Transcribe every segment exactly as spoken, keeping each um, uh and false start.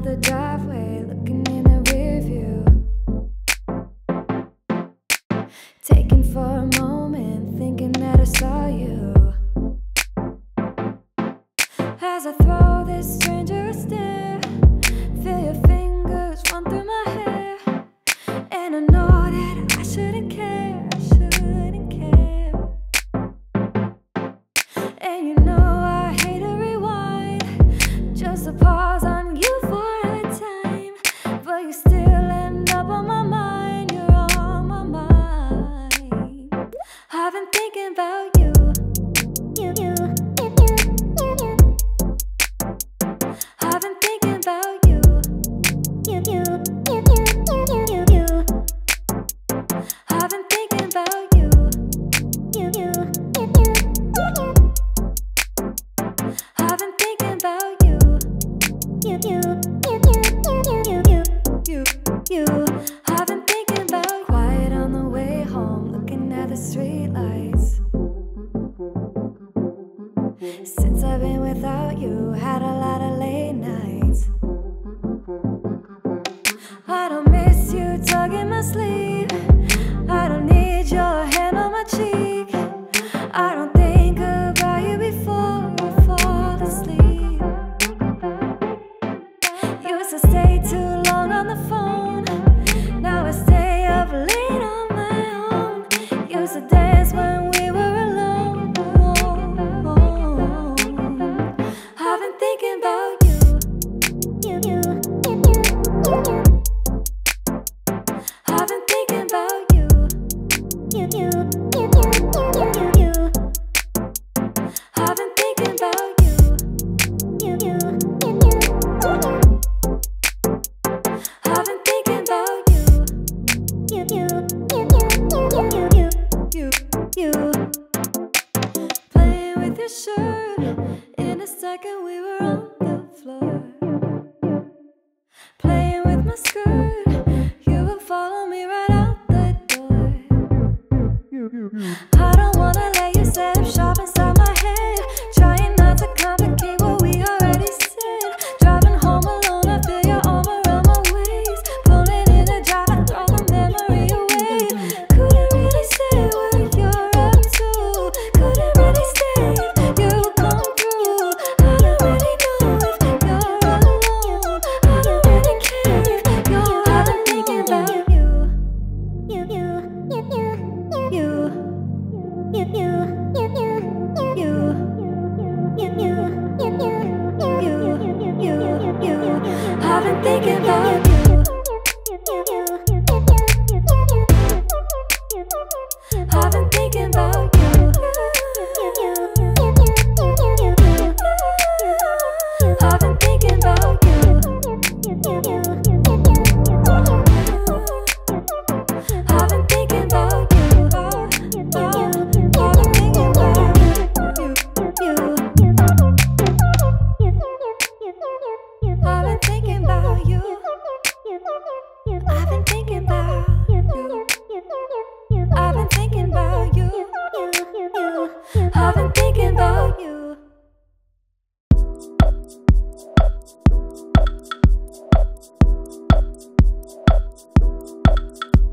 out the driveway, looking in the rearview, taking for a moment, thinking that I saw you. As I throw this stranger a stare, feel your fingers run through my hair, and I know that I shouldn't care, I shouldn't care. And you know I hate to rewind, just a pause on you for a time, but you still end up on my mind, you're on my mind. I've been thinking about you, you, you. Since I've been without you, had a lot of late nights. I don't miss you tugged in my sleeve, I don't need your hand on my cheek, I don't think about you before I fall asleep. Used to stay too long on the phone, now I stay up late on my own. Used to dance when we were in a second, we were on the floor, playing with my skirt. You would follow me right out the door. I don't wanna let you set up shop inside my head, trying not to complicate what we already said. Driving home alone, I feel your arm around my waist, pulling in the drive, I throw the memory away. Couldn't really say what you're up to, couldn't really say. I've been thinking about you. I've been thinking about you. I've been thinking about you. I've been thinking about you. I've been thinking about you.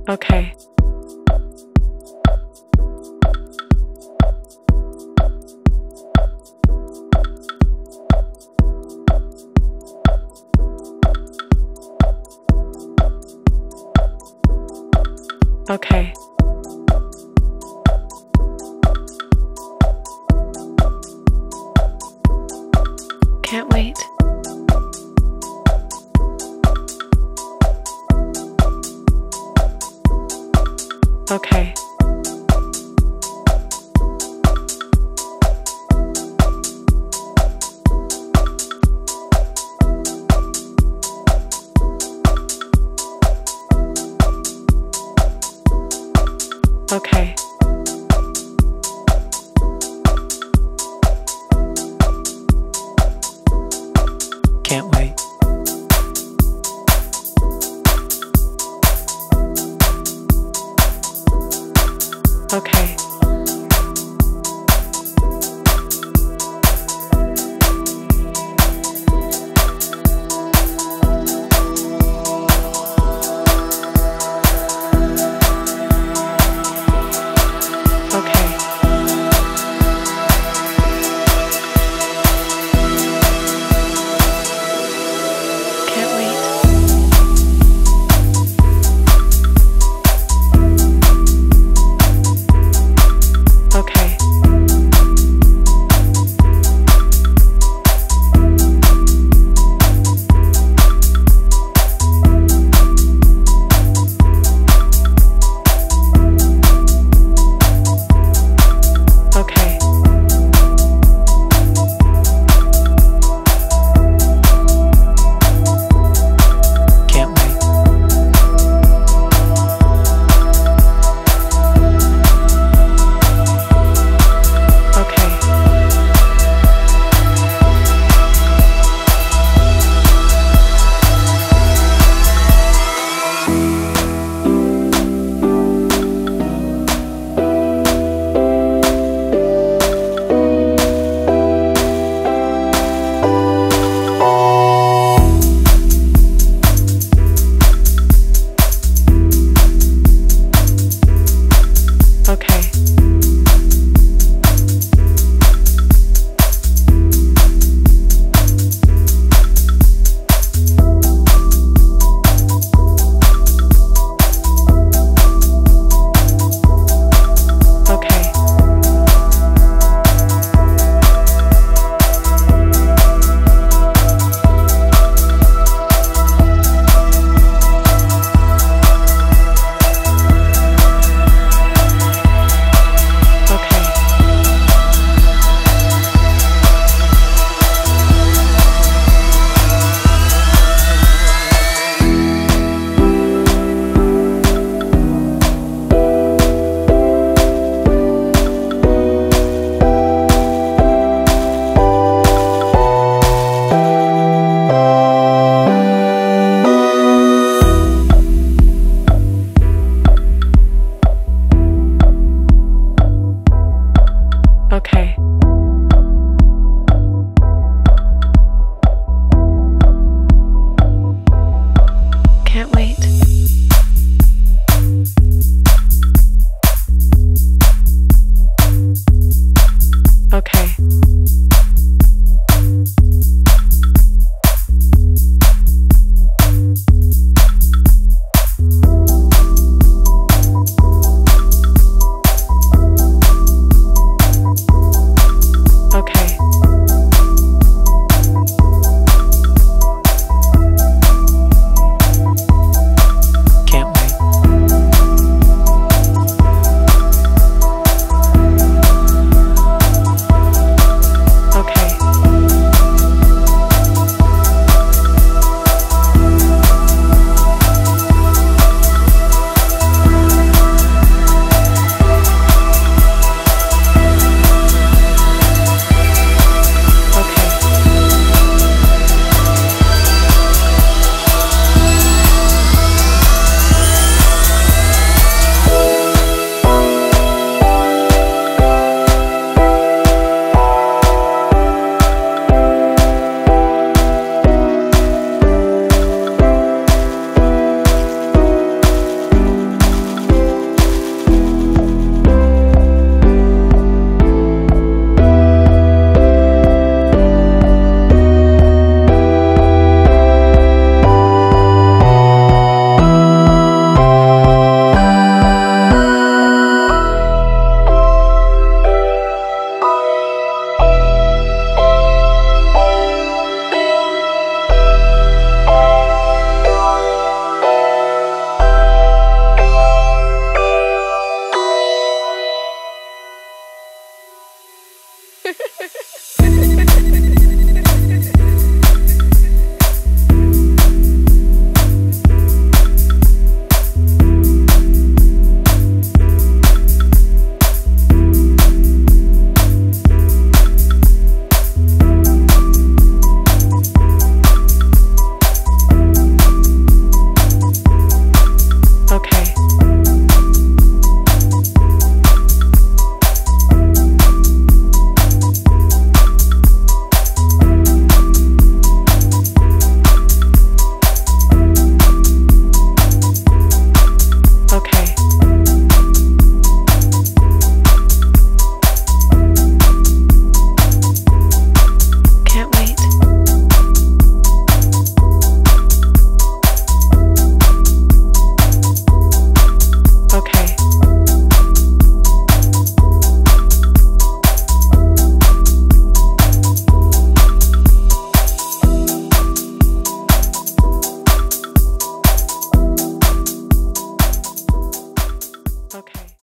Okay. Okay. Can't wait. Okay. Okay. Can't wait. Okay.